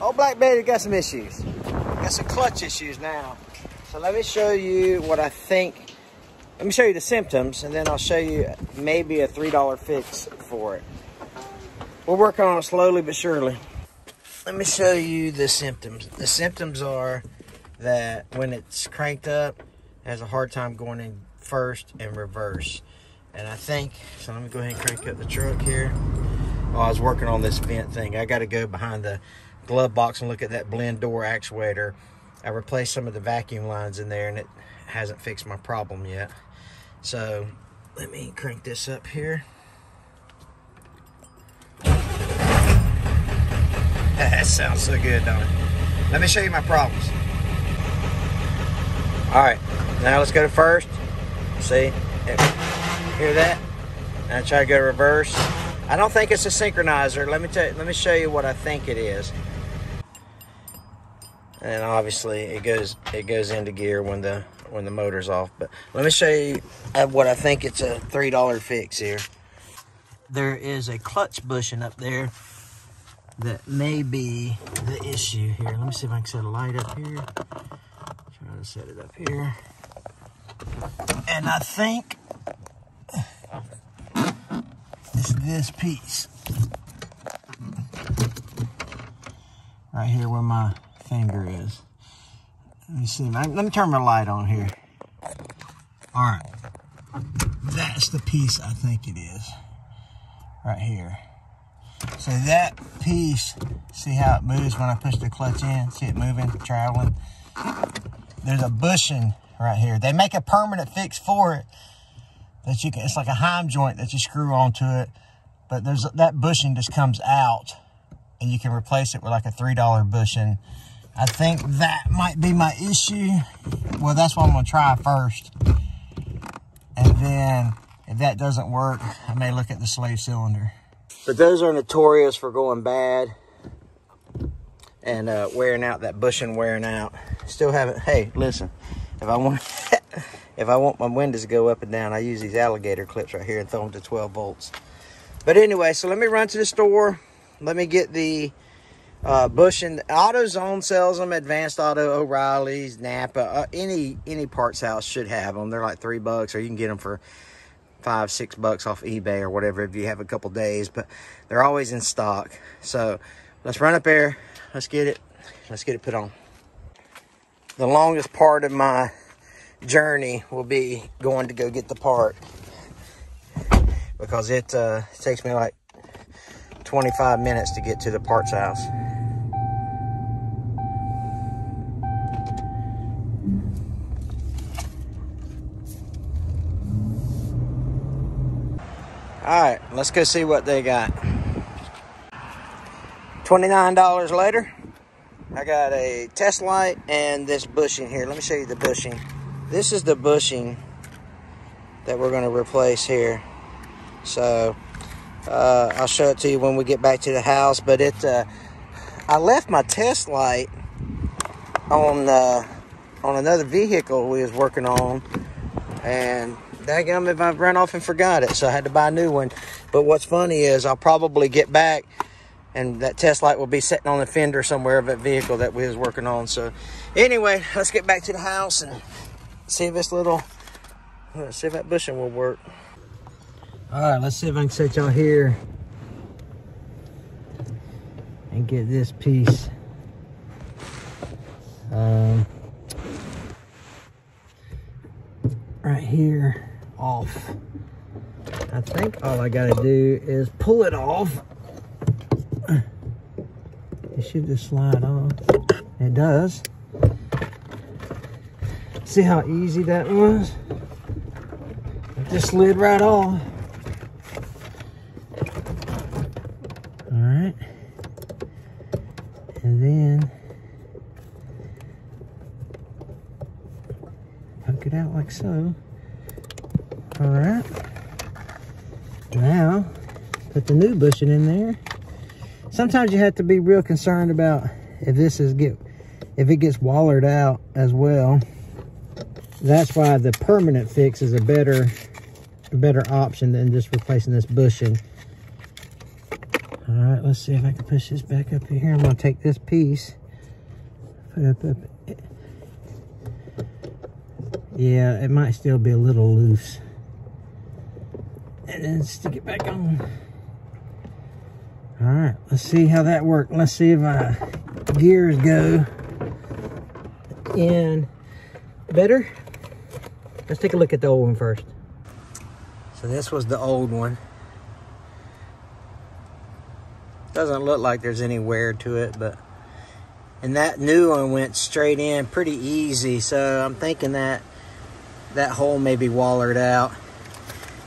Old Black Betty got some issues. Got some clutch issues now. So let me show you what I think. Let me show you the symptoms, and then I'll show you maybe a $3 fix for it. We're working on it slowly but surely. Let me show you the symptoms. The symptoms are that when it's cranked up, it has a hard time going in first and reverse. And I think, so let me go ahead and crank up the truck here. Oh, I was working on this vent thing. I got to go behind the glove box and look at that blend door actuator. I replaced some of the vacuum lines in there, and it hasn't fixed my problem yet. So let me crank this up here. That sounds so good, don't it? Let me show you my problems. All right, now let's go to first. See, hear that? Now try to go to reverse. I don't think it's a synchronizer. Let me show you what I think it is. And obviously, it goes into gear when the motor's off. But let me show you what I think it's a $3 fix here. There is a clutch bushing up there that may be the issue here. Let me see if I can set a light up here. Trying to set it up here. And I think it's this piece right here where my finger is. Let me see. Let me turn my light on here. All right. That's the piece I think it is right here. So that piece, see how it moves when I push the clutch in? See it moving, traveling? There's a bushing right here. They make a permanent fix for it that you can, it's like a Heim joint that you screw onto it, but there's that bushing just comes out and you can replace it with like a $3 bushing. I think that might be my issue. Well, that's what I'm gonna try first. And then if that doesn't work, I may look at the slave cylinder. But those are notorious for going bad and wearing out, that bushing wearing out. Still haven't, hey, listen, if I want my windows to go up and down, I use these alligator clips right here and throw them to 12 volts. But anyway, so let me run to the store. Let me get the bushing. Auto Zone sells them, Advanced Auto, O'Reilly's, NAPA, any parts house should have them. They're like $3, or you can get them for $5, $6 off eBay or whatever if you have a couple days, but they're always in stock. So let's run up there, let's get it put on. The longest part of my journey will be going to go get the part, because it takes me like 25 minutes to get to the parts house. All right, let's go see what they got. $29 later, I got a test light and this bushing here. Let me show you the bushing. This is the bushing that we're gonna replace here. So I'll show it to you when we get back to the house, but I left my test light on another vehicle we was working on, and daggum if I ran off and forgot it, so I had to buy a new one. But what's funny is I'll probably get back and that test light will be sitting on the fender somewhere of that vehicle that we was working on. So anyway, let's get back to the house and see if this little, let's see if that bushing will work. All right, let's see if I can set y'all here and get this piece. Right here off. I think all I gotta do is pull it off. It should just slide off. It does. See how easy that was? It just slid right off. All right. And then poke it out like so. All right. Now, put the new bushing in there. Sometimes you have to be real concerned about if this is if it gets wallered out as well. That's why the permanent fix is a better option than just replacing this bushing. All right, let's see if I can push this back up here. I'm gonna take this piece, put it up. Yeah, it might still be a little loose. And then stick it back on. All right, let's see how that worked. Let's see if my gears go in better. Let's take a look at the old one first. So this was the old one. Doesn't look like there's any wear to it, but and that new one went straight in pretty easy. So I'm thinking that hole may be wallered out.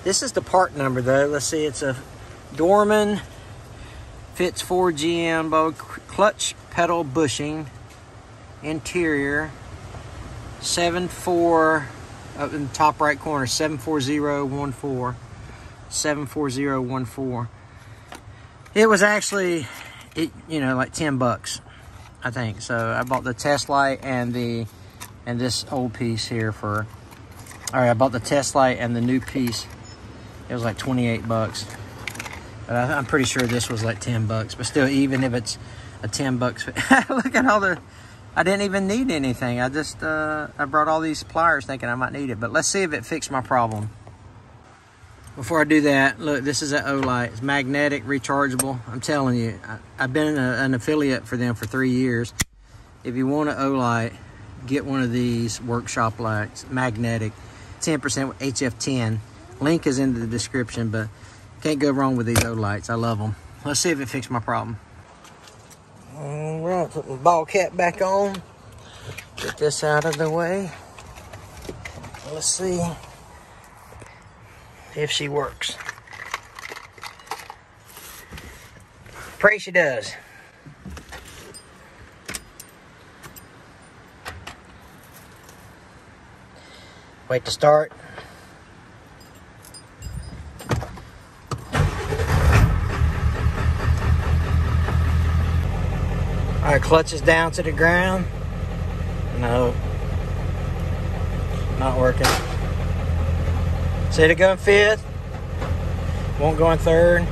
This is the part number though. Let's see, it's a Dorman, fits 4GM, bow clutch pedal bushing, interior, 7.4, up in the top right corner, 74014, 74014. It was actually, you know, like $10, I think. So I bought the test light and this old piece here for, all right, I bought the test light and the new piece. It was like $28, but I'm pretty sure this was like $10. But still, even if it's a $10, look at all the. I didn't even need anything. I just I brought all these pliers thinking I might need it. But let's see if it fixed my problem. Before I do that, look, this is an Olight. It's magnetic, rechargeable. I'm telling you, I've been an affiliate for them for 3 years. If you want an Olight, get one of these workshop lights, magnetic, 10% HF10. Link is in the description, but can't go wrong with these Olights. I love them. Let's see if it fixed my problem. All right, put my ball cap back on. Get this out of the way. Let's see if she works. Pray she does. Wait to start. All right, clutch is down to the ground. No, not working. See, it'll go in fifth. Won't go in third.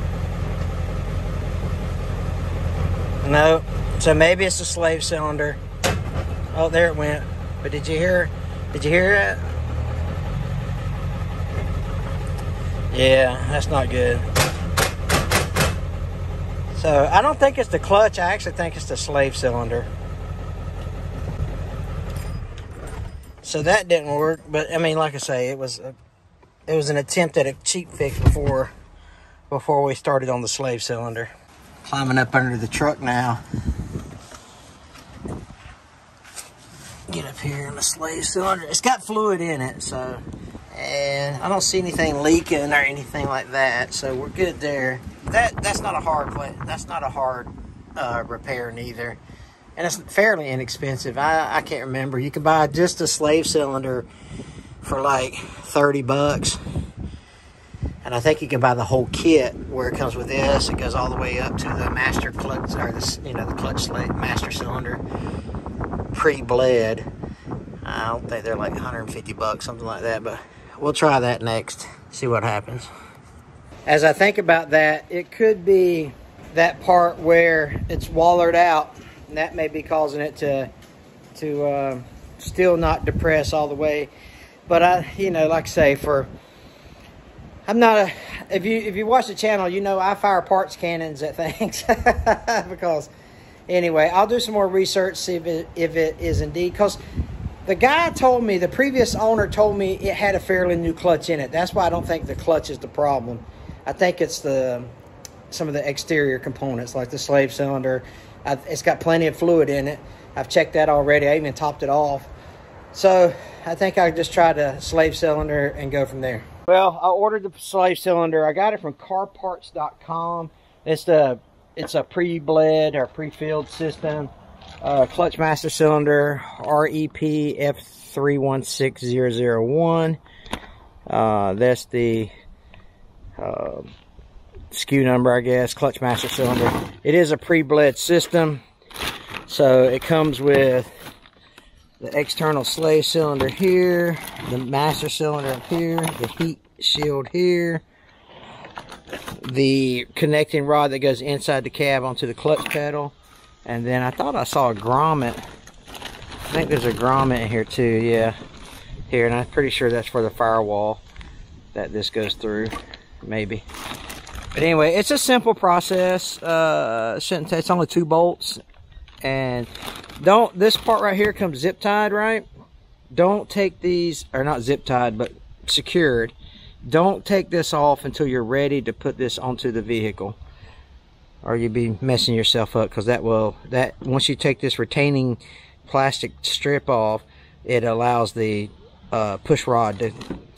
No, so maybe it's a slave cylinder. Oh, there it went. But did you hear? Did you hear it? Yeah, that's not good. So I don't think it's the clutch. I actually think it's the slave cylinder. So that didn't work. But I mean, like I say, it was an attempt at a cheap fix before we started on the slave cylinder. Climbing up under the truck now. Get up here in the slave cylinder. It's got fluid in it, so and I don't see anything leaking or anything like that. So we're good there. That's not a hard play. That's not a hard repair neither, and it's fairly inexpensive. I can't remember. You can buy just a slave cylinder for like $30, and I think you can buy the whole kit where it comes with this. It goes all the way up to the master clutch or the the clutch slave master cylinder pre-bled. I don't think they're like $150, something like that. But we'll try that next. See what happens. As I think about that, it could be that part where it's wallered out, and that may be causing it to still not depress all the way. But I, like I say, I'm not a. If you watch the channel, you know I fire parts cannons at things because anyway, I'll do some more research, see if it is indeed because. The guy told me, the previous owner told me it had a fairly new clutch in it. That's why I don't think the clutch is the problem. I think it's some of the exterior components, like the slave cylinder. It's got plenty of fluid in it. I've checked that already. I even topped it off. So I think I'll just try the slave cylinder and go from there. Well, I ordered the slave cylinder. I got it from CarParts.com. It's a pre-bled or pre-filled system. Clutch master cylinder REPF316001. That's the SKU number, I guess. Clutch master cylinder. It is a pre-bled system, so it comes with the external slave cylinder here, the master cylinder up here, the heat shield here, the connecting rod that goes inside the cab onto the clutch pedal. And then I thought I saw a grommet. I think there's a grommet in here too, yeah. Here, and I'm pretty sure that's for the firewall that this goes through, maybe. But anyway, it's a simple process. It's only 2 bolts. And don't, this part right here comes zip tied, right? Don't take these, or not zip tied, but secured. Don't take this off until you're ready to put this onto the vehicle, or you'll be messing yourself up, because that will, that once you take this retaining plastic strip off, it allows the push rod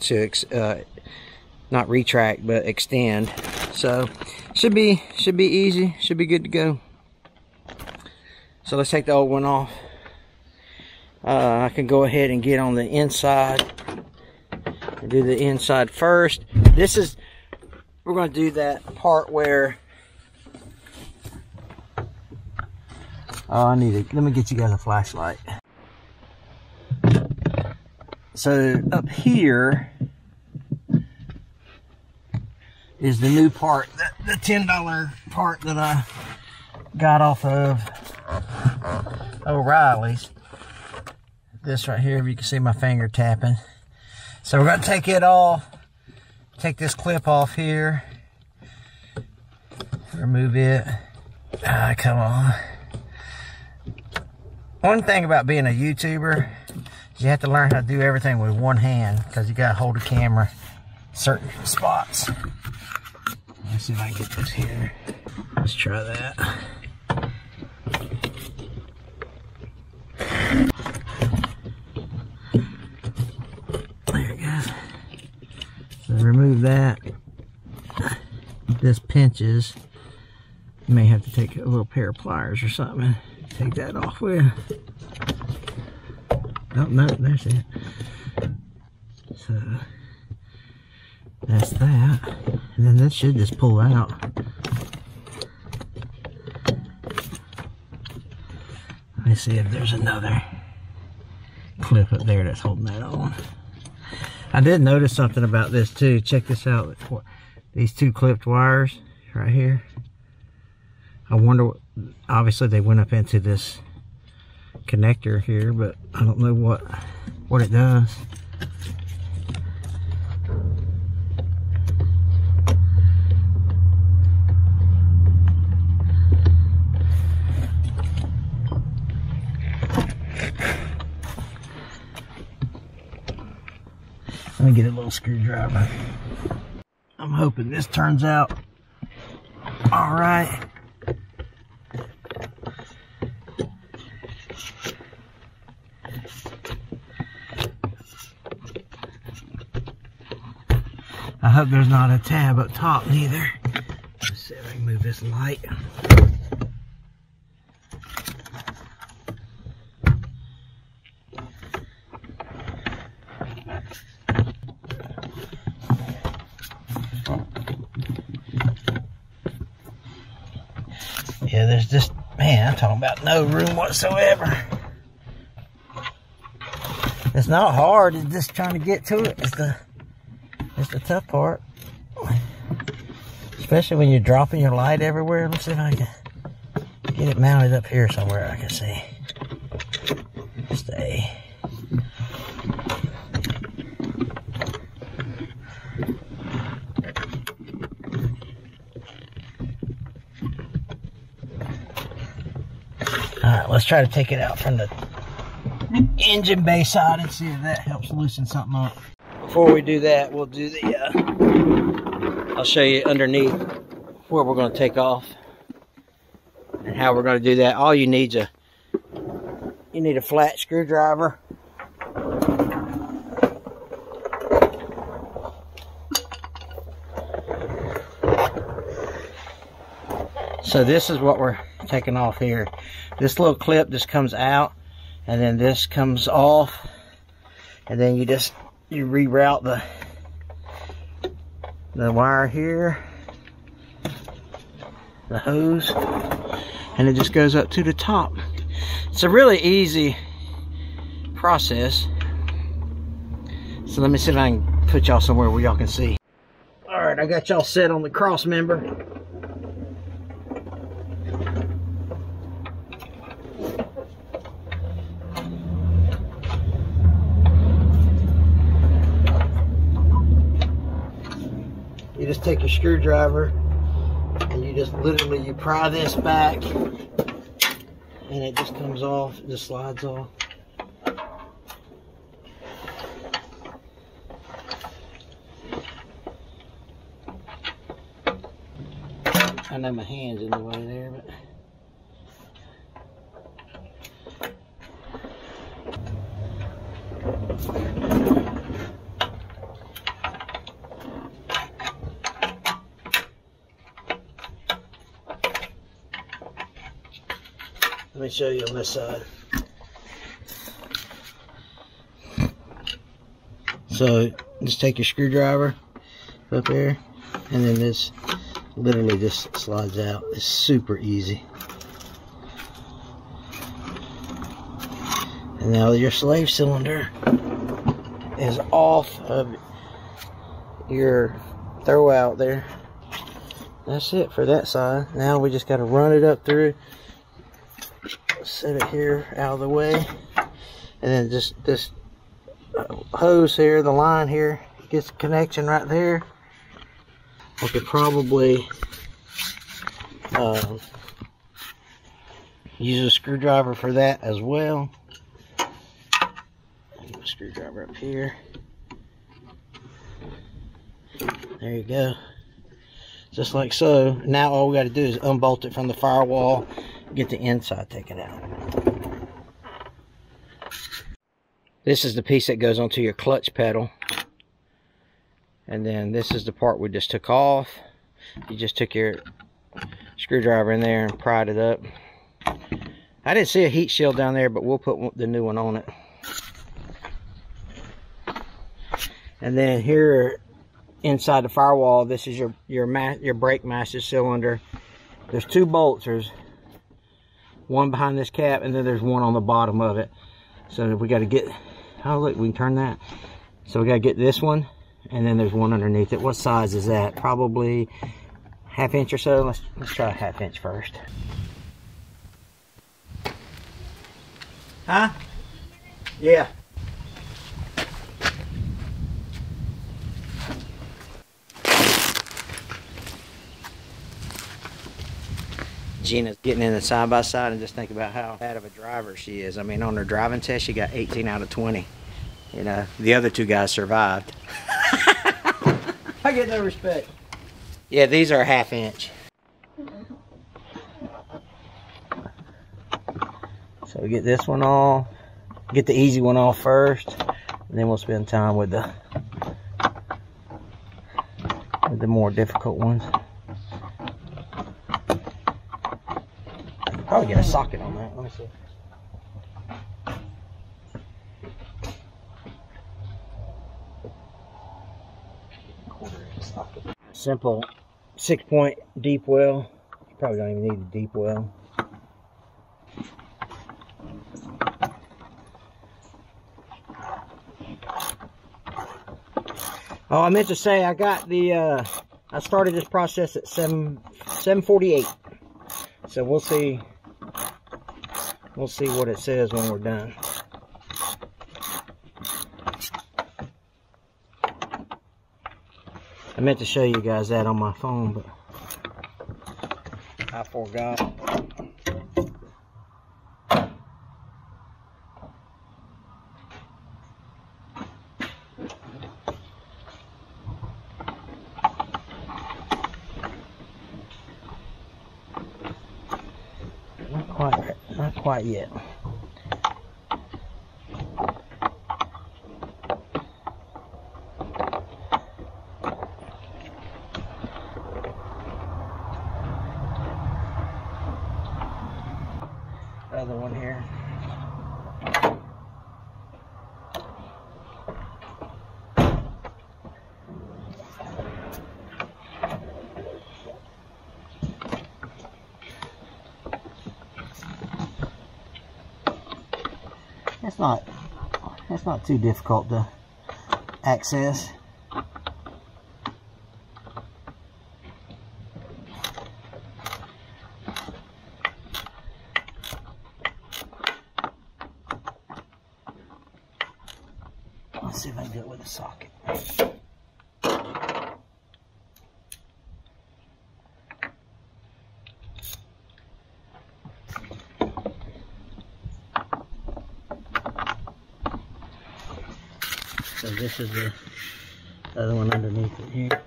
to not retract but extend. So should be easy, should be good to go. So let's take the old one off. I can go ahead and get on the inside and do the inside first. This is, we're going to do that part where I need to, let me get you guys a flashlight. So up here is the new part, the $10 part that I got off of O'Reilly's. This right here, if you can see my finger tapping. So we're going to take it off, take this clip off here, remove it. Ah, come on. One thing about being a YouTuber is you have to learn how to do everything with one hand, because you got to hold the camera certain spots. Let's see if I can get this here. Let's try that. There it goes. So remove that. This pinches. You may have to take a little pair of pliers or something. Take that off with. Oh, no, that's it. So that's that. And then this should just pull out. Let me see if there's another clip up there that's holding that on. I did notice something about this too. Check this out. These 2 clipped wires right here. I wonder what, obviously they went up into this connector here, but I don't know what it does. Let me get a little screwdriver. I'm hoping this turns out all right. I hope there's not a tab up top neither. Let's see if I can move this light. Yeah, there's just, man, I'm talking about no room whatsoever. It's not hard, it's just trying to get to it. It's the tough part, especially when you're dropping your light everywhere. Let's see if I can get it mounted up here somewhere I can see. Stay. All right, let's try to take it out from the engine bay side and see if that helps loosen something up. Before we do that, we'll do the, I'll show you underneath where we're going to take off and how we're going to do that. All you need is a flat screwdriver. So this is what we're taking off here. This little clip just comes out, and then this comes off, and then you just, you reroute the wire here, the hose, and it just goes up to the top. It's a really easy process. So let me see if I can put y'all somewhere where y'all can see. All Alright, I got y'all set on the cross member. You just take your screwdriver and you just literally, you pry this back and it just comes off, it just slides off. I know my hand's in the way there, but let me show you on this side. So just take your screwdriver up there, and then this literally just slides out. It's super easy. And now your slave cylinder is off of your throw out there. That's it for that side. Now we just got to run it up through, set it here out of the way, and then just this hose here, the line here, gets the connection right there. I could probably use a screwdriver for that as well. I'll get a screwdriver up here. There you go. Just like so. Now all we got to do is unbolt it from the firewall, get the inside taken out. This is the piece that goes onto your clutch pedal. And then this is the part we just took off. You just took your screwdriver in there and pried it up. I didn't see a heat shield down there, but we'll put the new one on it. And then here inside the firewall, this is your brake master cylinder. There's two bolts. There's one behind this cap, and then there's one on the bottom of it. So we got to get, oh look, we can turn that. So we got to get this one. And then there's one underneath it. What size is that? Probably 1/2 inch or so. Let's try 1/2 inch first. Huh? Yeah. Gina's getting in the side-by-side and just think about how bad of a driver she is. I mean, on her driving test, she got 18 out of 20. You know, the other two guys survived. I get no respect. Yeah, these are 1/2 inch. So we get this one off, get the easy one off first, and then we'll spend time with the more difficult ones. Probably get a socket on that. Let me see. Simple 6-point deep well. You probably don't even need a deep well. Oh, I meant to say I got the I started this process at 7:48. So we'll see what it says when we're done. I meant to show you guys that on my phone, but I forgot. Not quite yet. Other one here. It's not too difficult to access. Let's see if I can do it with a socket. So this is the other one underneath it here.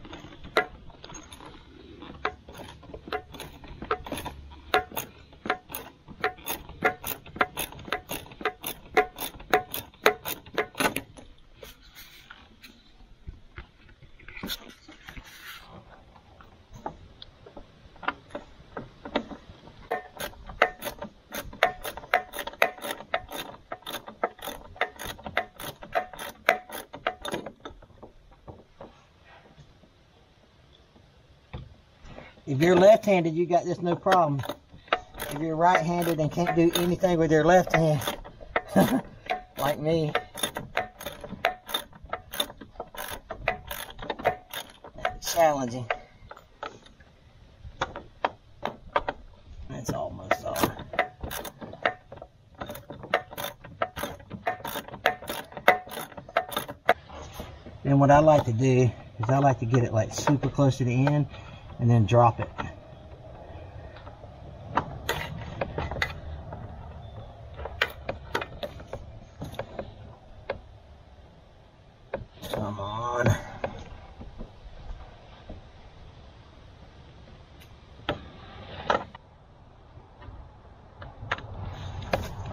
If you're left-handed, you got this no problem. If you're right-handed and can't do anything with your left hand, like me, that's challenging. That's almost all. And what I like to do is I like to get it like super close to the end and then drop it. Come on.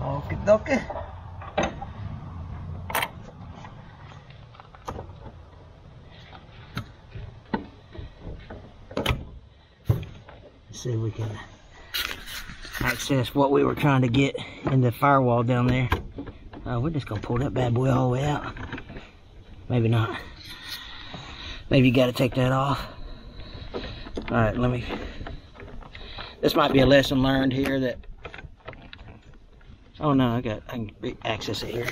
Okie dokie. See if we can access what we were trying to get in the firewall down there. We're just gonna pull that bad boy all the way out. Maybe not. Maybe you gotta take that off. Alright, let me. This might be a lesson learned here that. Oh no, I can access it here.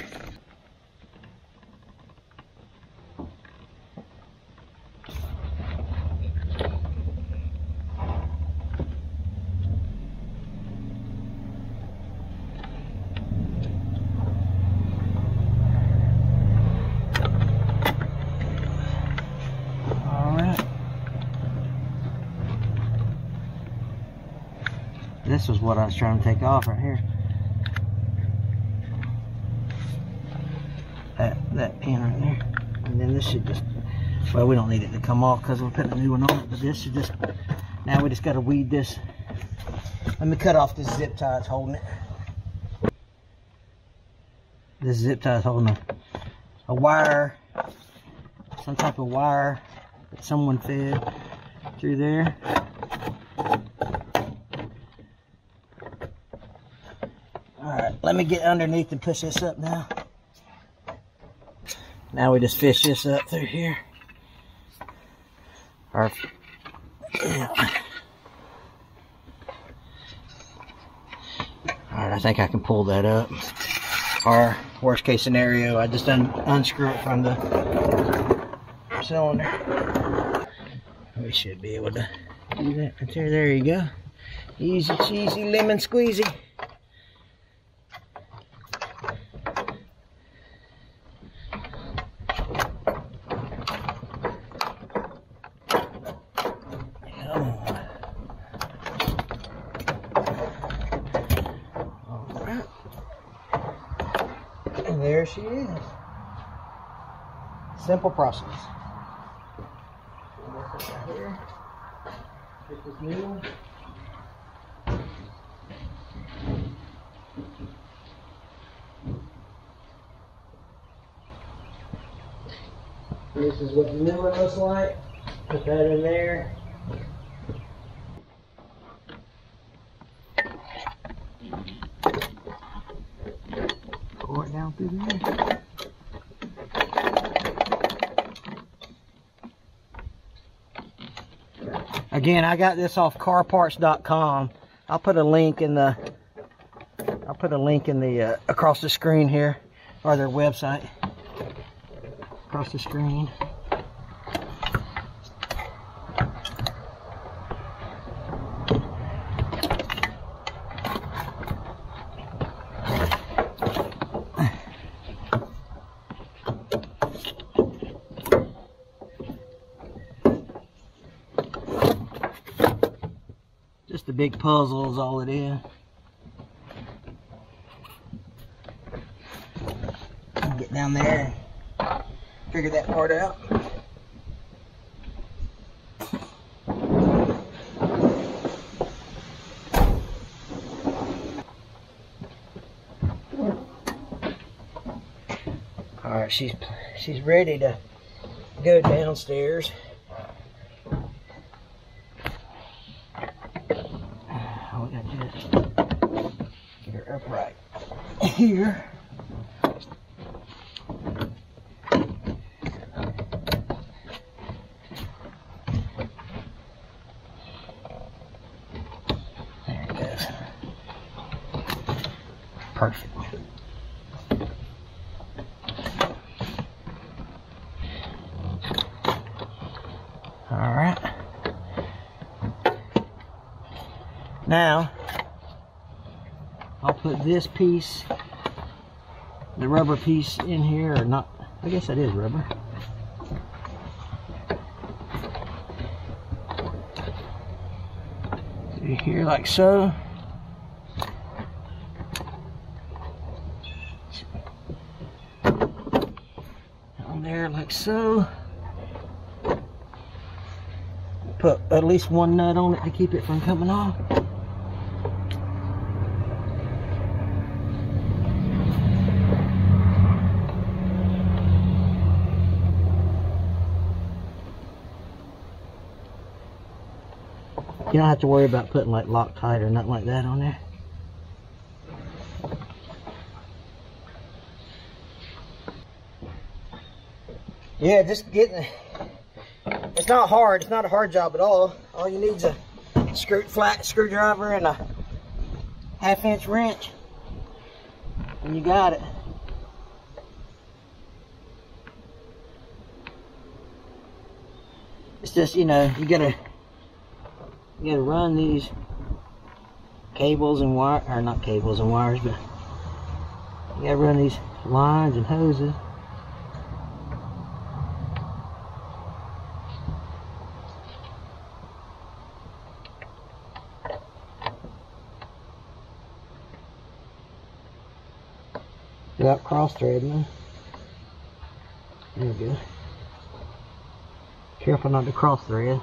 This was what I was trying to take off right here. That pin right there. And then this should just, well, we don't need it to come off because we're putting a new one on it, but this should just, now we just got to weed this. Let me cut off this zip tie that's holding it. This zip tie is holding a wire, some type of wire that someone fed through there. Let me get underneath and push this up now. Now we just fish this up through here. Alright, I think I can pull that up. Or worst case scenario, I just unscrew it from the cylinder. We should be able to do that right there. There you go. Easy cheesy lemon squeezy. There she is. Simple process. Get this new one. This is what the new one looks like. Put that in there. Down through there. Again, I got this off CarParts.com. I'll put a link in the across the screen here, or their website across the screen. the big puzzle is all it is. I'll get down there and figure that part out. Alright, she's ready to go downstairs. We gotta just get her upright here. There it goes. Perfect. Now, I'll put this piece, the rubber piece in here, or not, I guess that is rubber. Through here like so. Down there like so. Put at least one nut on it to keep it from coming off. You don't have to worry about putting like Loctite or nothing like that on there. Yeah, just getting, it's not hard, it's not a hard job at all. All you need is a flat screwdriver and a 1/2 inch wrench, and you got it. It's just, you know, you gotta run these cables and wire, or not cables and wires, but you gotta run these lines and hoses. Without cross-threading. There we go. Careful not to cross-thread.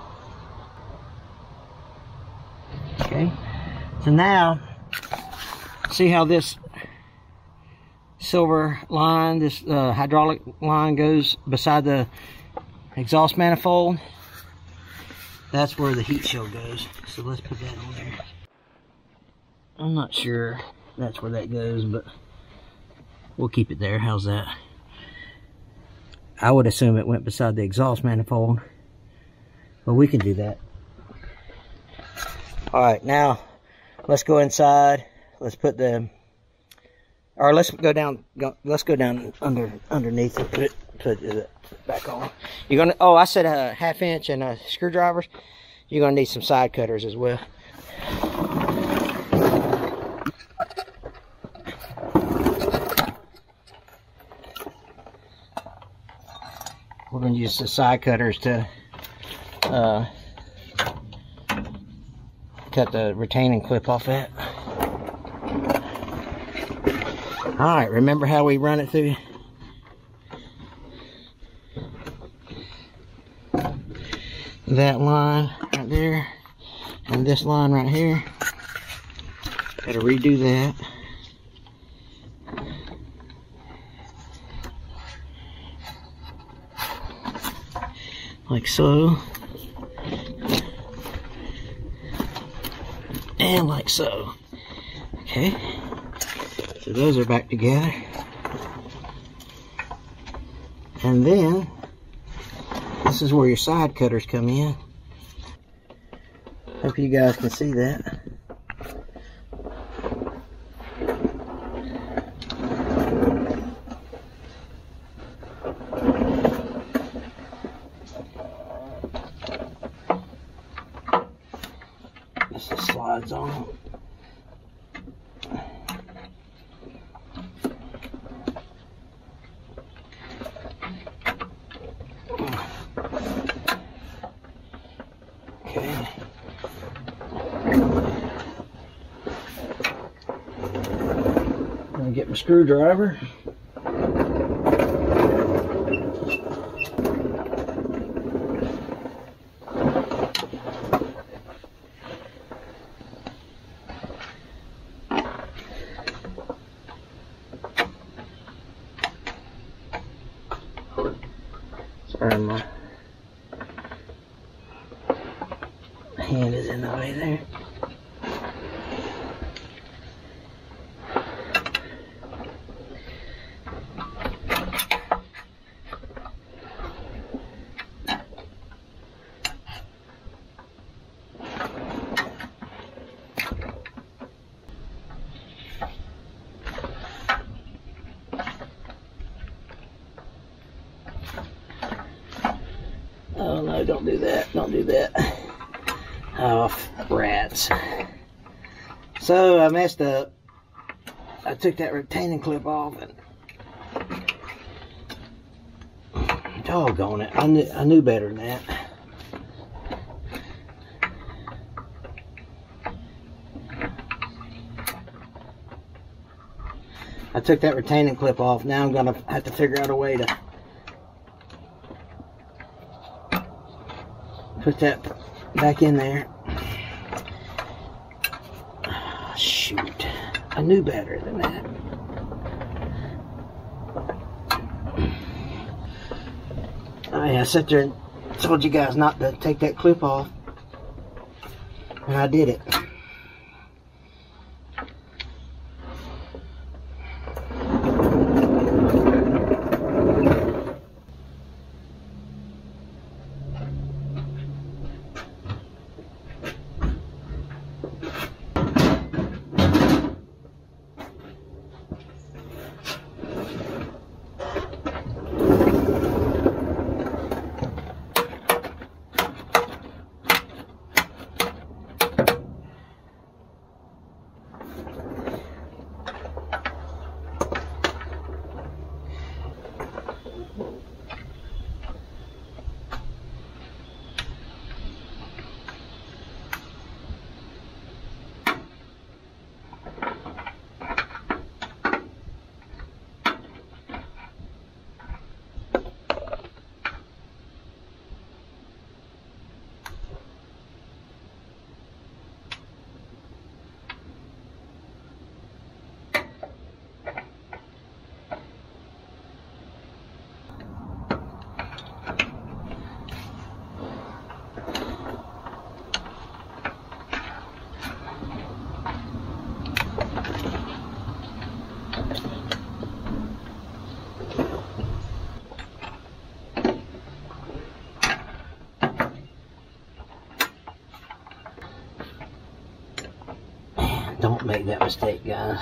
Okay, so now see how this silver line, this hydraulic line goes beside the exhaust manifold. That's where the heat shield goes, so let's put that on there. I'm not sure that's where that goes, but we'll keep it there. How's that? I would assume it went beside the exhaust manifold, but we can do that. All right, now let's go inside. Let's put the, or let's go down underneath and put it back on. You're gonna, oh, I said a 1/2 inch and a screwdrivers. You're gonna need some side cutters as well. We're gonna use the side cutters to cut the retaining clip off that. Alright, remember how we run it through? That line right there, and this line right here. Gotta redo that. Like so. And like so. Okay, so those are back together, and then this is where your side cutters come in. Hope you guys can see that. On. Okay. get my screwdriver. Sorry, my hand is in the way there. Oh no, don't do that, don't do that. Oh, rats. So I messed up. I took that retaining clip off and doggone it. I knew better than that. I took that retaining clip off. Now I'm gonna have to figure out a way to put that back in there. Oh, shoot. I knew better than that. I mean, I sat there and told you guys not to take that clip off, and I did it. Don't make that mistake, guys.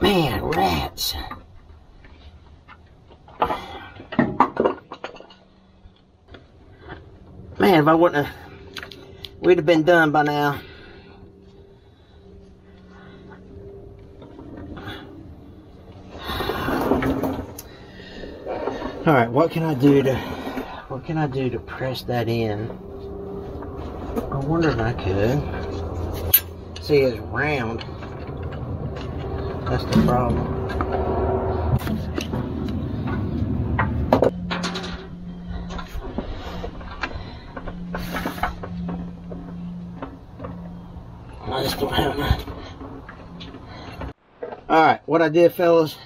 Man, rats. Man, if I wouldn't have, we'd have been done by now. All right, what can I do to press that in? I wonder if I could. See, it's round. That's the problem. I just don't have mine. All right, what I did, fellas,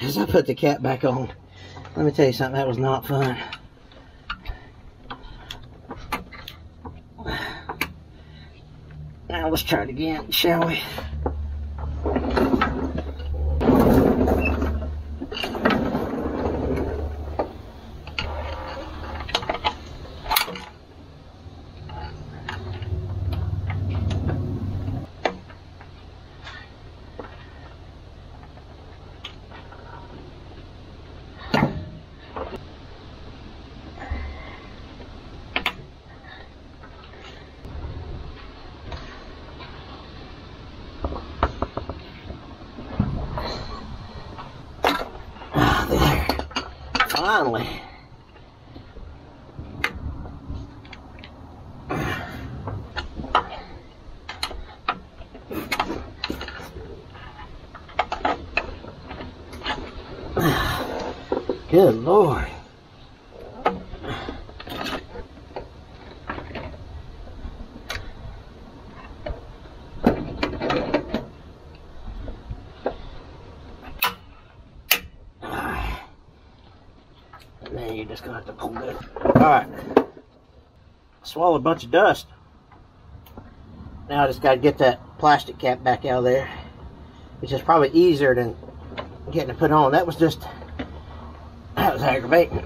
is I put the cap back on. Let me tell you something, that was not fun. Now let's try it again, shall we? Finally. Good Lord. Swallowed a bunch of dust. Now I just got to get that plastic cap back out of there, which is probably easier than getting it put on. That was aggravating.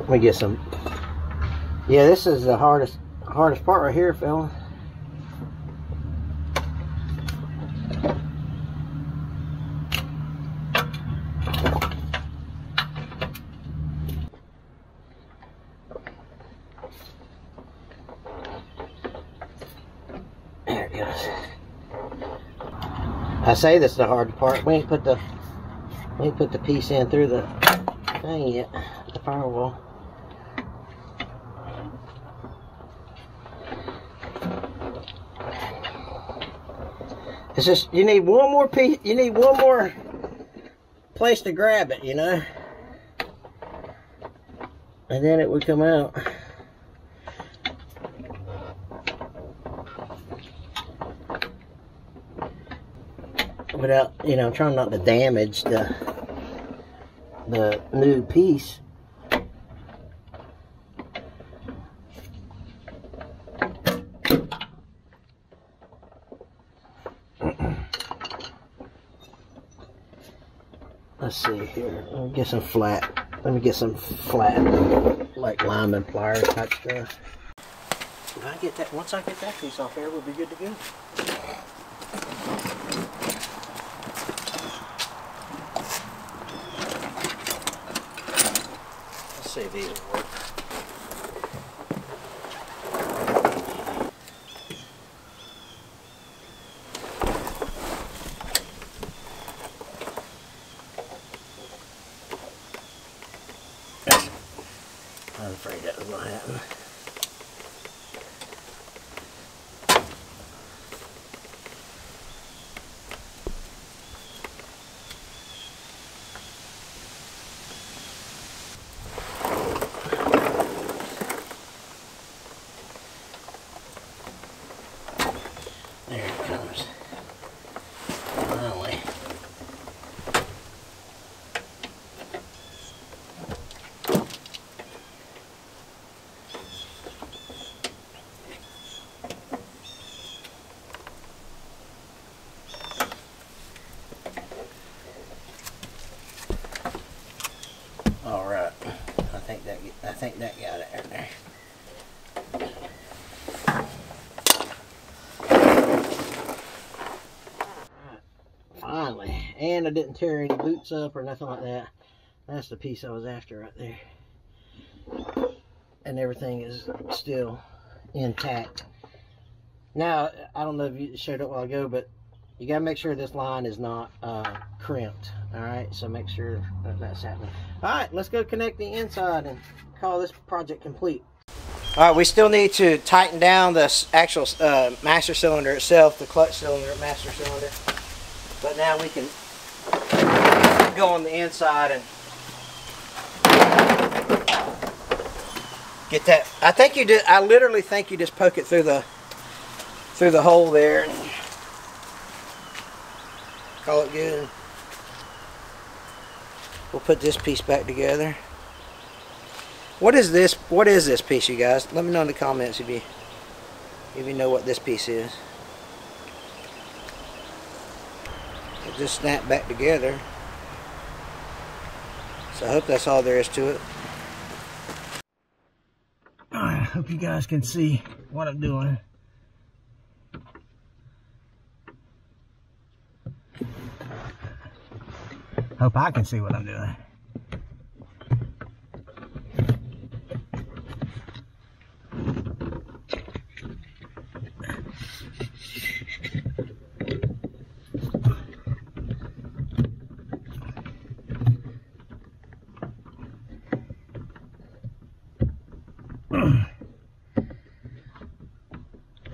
Let me get some. Yeah, this is the hardest part right here, fella. There it goes. I say this is the hard part. We ain't put the piece in through the thing yet, the firewall. It's just, you need one more piece, you need one more place to grab it, you know, and then it would come out. Without, you know, trying not to damage the new piece. Let's see here. Let me get some flat. Like lime and pliers type stuff. If I get that, once I get that piece off there, we'll be good to go. Let's see if these will work. I think that got it in there. Right, finally. And I didn't tear any boots up or nothing like that. That's the piece I was after right there. And everything is still intact. Now, I don't know if you showed it a while ago, but you got to make sure this line is not crimped. All right, so make sure that that's happening. All right, let's go connect the inside and call this project complete. All right, we still need to tighten down the actual master cylinder itself, the clutch cylinder, master cylinder. But now we can go on the inside and get that. I think you did. I literally think you just poke it through the hole there and call it good. We'll put this piece back together. What is this piece, you guys? Let me know in the comments if you know what this piece is. It just snapped back together. So I hope that's all there is to it. Hope you guys can see what I'm doing. Hope I can see what I'm doing.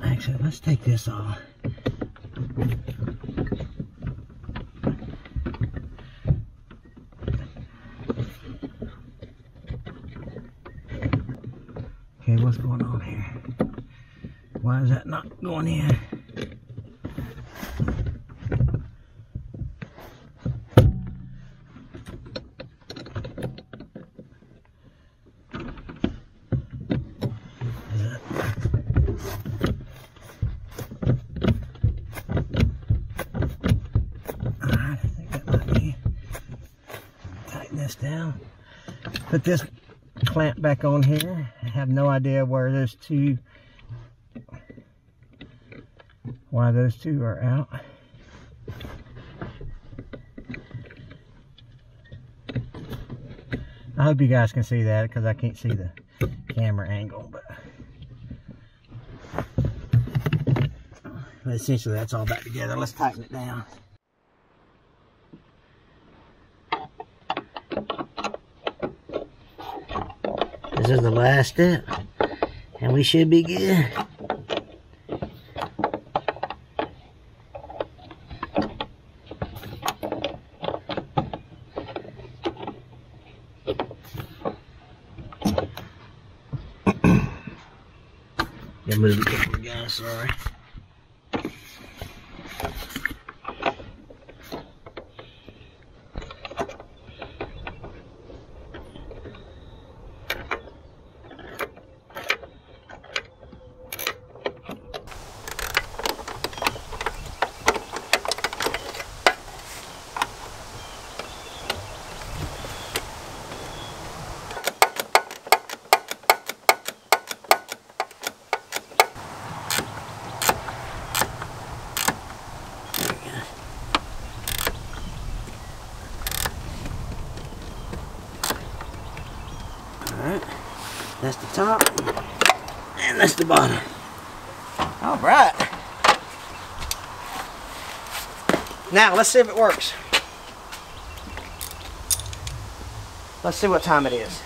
Actually, let's take this off. Okay, what's going on here? Why is that not going in? Down, put this clamp back on here. I have no idea why those two are out. I hope you guys can see that because I can't see the camera angle, but essentially that's all back together. Let's tighten it down. This is the last step, and we should be good. Gotta move the camera, guys, sorry. That's the top, and that's the bottom. All right. Now, let's see if it works. Let's see what time it is.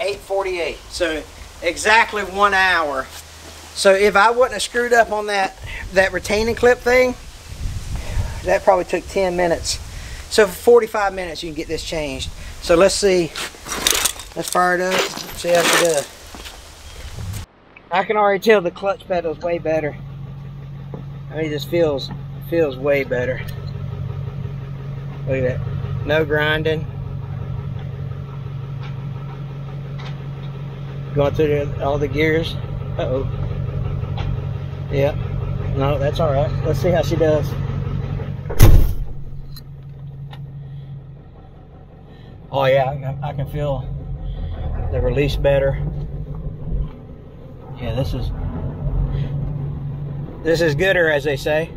8:48, so exactly 1 hour. So if I wouldn't have screwed up on that retaining clip thing, that probably took 10 minutes. So for 45 minutes, you can get this changed. So let's see. Let's fire it up, see how it does. I can already tell the clutch pedal is way better. I mean, it just feels way better. Look at that, no grinding. Going through all the gears. Uh-oh. Yeah, no, that's all right. Let's see how she does. Oh yeah, I can feel the release better. Yeah, this is gooder, as they say.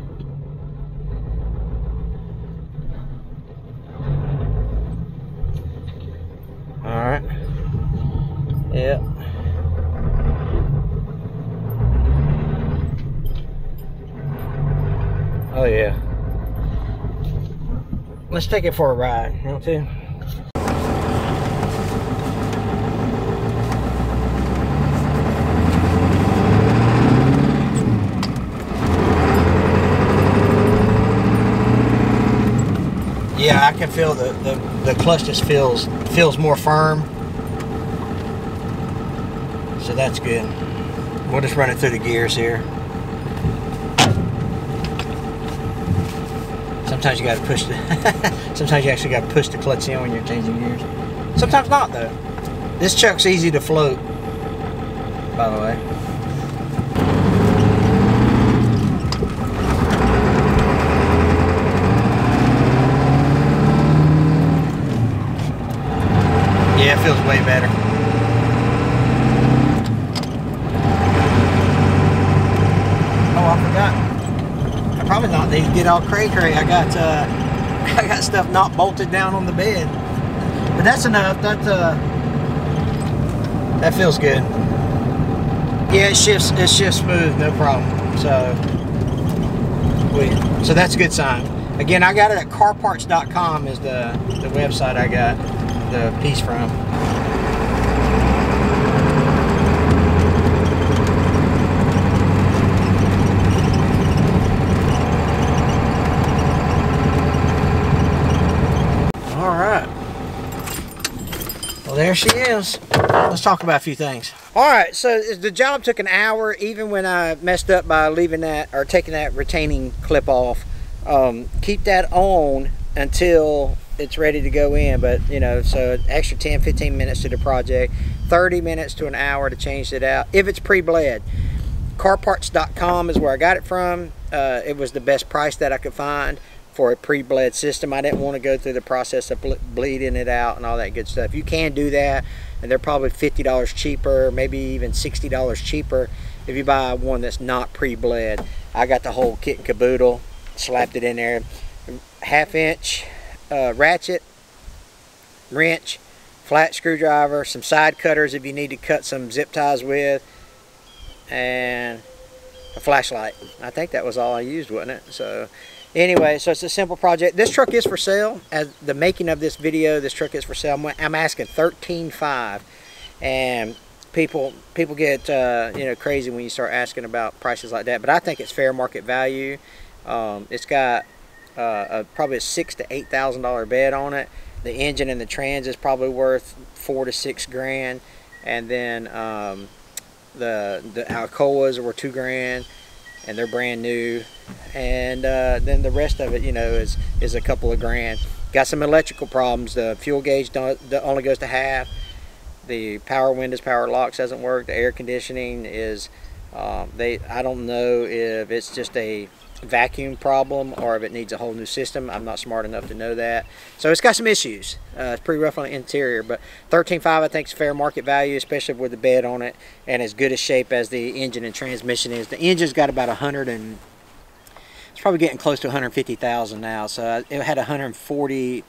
All right. Yeah. Oh yeah. Let's take it for a ride, you know, too. Yeah, I can feel the clutch just feels more firm. So that's good. We'll just run it through the gears here. Sometimes you gotta push the sometimes you actually gotta push the clutch in when you're changing gears. Sometimes not though. This chuck's easy to float, by the way. Yeah, it feels way better. I forgot. I probably not need to get all cray-cray. I got stuff not bolted down on the bed. But that's enough. That feels good. Yeah, it shifts smooth, no problem. So that's a good sign. Again, I got it at CarParts.com is the website I got the piece from. There she is. Let's talk about a few things. All right, so the job took an hour, even when I messed up by leaving that or taking that retaining clip off. Keep that on until it's ready to go in, but you know, so an extra 10-15 minutes to the project, 30 minutes to an hour to change it out if it's pre-bled. CarParts.com is where I got it from. It was the best price that I could find for a pre-bled system. I didn't want to go through the process of bleeding it out and all that good stuff. You can do that, and they're probably $50 cheaper, maybe even $60 cheaper if you buy one that's not pre-bled. I got the whole kit and caboodle, slapped it in there. Half-inch ratchet, wrench, flat screwdriver, some side cutters if you need to cut some zip ties with, and a flashlight. I think that was all I used, wasn't it? So. Anyway, so it's a simple project. This truck is for sale. As the making of this video, this truck is for sale. I'm asking $13,500, and people get you know, crazy when you start asking about prices like that. But I think it's fair market value. It's got probably a $6,000 to $8,000 bed on it. The engine and the trans is probably worth $4,000 to $6,000, and then the Alcoas were $2,000. And they're brand new, and then the rest of it, you know, is a couple of grand. Got some electrical problems. The fuel gauge only goes to half. The power windows, power locks doesn't work. The air conditioning is I don't know if it's just a vacuum problem or if it needs a whole new system. I'm not smart enough to know that. So it's got some issues. It's pretty rough on the interior, but $13,500 I think is fair market value, especially with the bed on it and as good a shape as the engine and transmission is. The engine's got about 100 and it's probably getting close to 150,000 now. So it had 140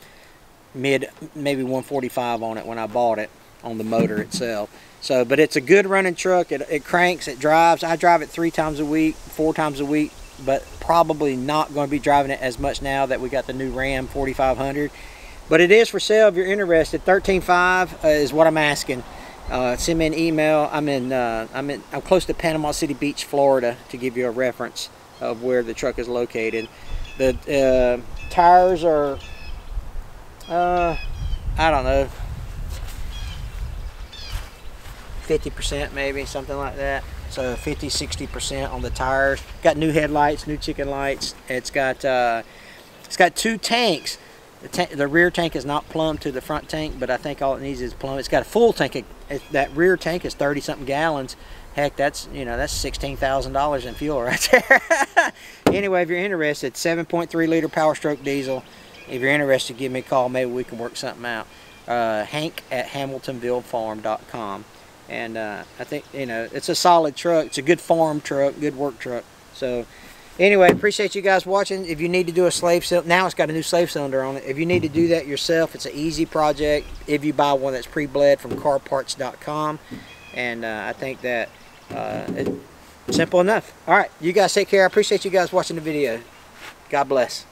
mid, maybe 145 on it when I bought it on the motor itself. So, but it's a good running truck. It cranks, it drives. I drive it 3 times a week, 4 times a week. But probably not going to be driving it as much now that we got the new Ram 4500. But it is for sale if you're interested. $13,500 is what I'm asking. Send me an email. I'm close to Panama City Beach, Florida, to give you a reference of where the truck is located. The tires are I don't know, 50% maybe, something like that. So 50-60% on the tires. Got new headlights, new chicken lights. It's got 2 tanks. The rear tank is not plumbed to the front tank, but I think all it needs is plumb. It's got a full tank. That rear tank is 30-something gallons. Heck, that's, you know, that's $16,000 in fuel right there. Anyway, if you're interested, 7.3 liter Power Stroke diesel. If you're interested, give me a call. Maybe we can work something out. Hank at HamiltonvilleFarm.com. And I think, you know, it's a solid truck. It's a good farm truck, good work truck. So anyway, appreciate you guys watching. If you need to do a slave cylinder, now it's got a new slave cylinder on it. If you need to do that yourself, it's an easy project if you buy one that's pre-bled from CarParts.com. And I think that it's simple enough. All right, you guys take care. I appreciate you guys watching the video. God bless.